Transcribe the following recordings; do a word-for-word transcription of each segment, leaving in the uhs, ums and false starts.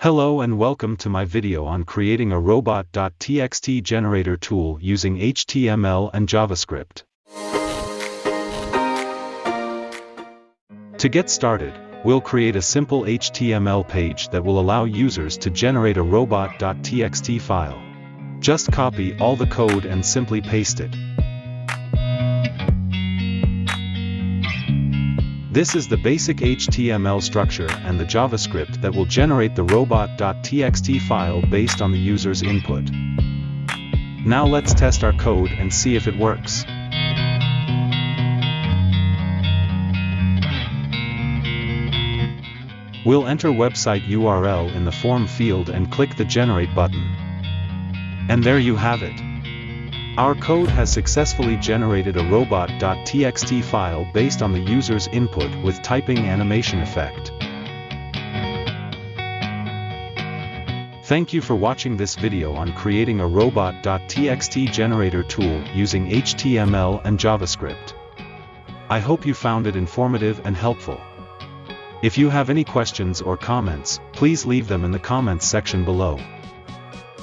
Hello and welcome to my video on creating a robot.txt generator tool using H T M L and JavaScript. To get started, we'll create a simple H T M L page that will allow users to generate a robot.txt file. Just copy all the code and simply paste it. This is the basic H T M L structure and the JavaScript that will generate the robot.txt file based on the user's input. Now let's test our code and see if it works. We'll enter website U R L in the form field and click the Generate button. And there you have it. Our code has successfully generated a robot.txt file based on the user's input with typing animation effect. Thank you for watching this video on creating a robot.txt generator tool using H T M L and JavaScript. I hope you found it informative and helpful. If you have any questions or comments, please leave them in the comments section below.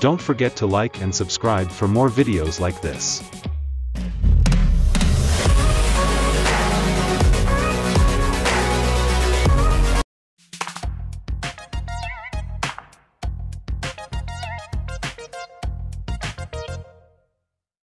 Don't forget to like and subscribe for more videos like this.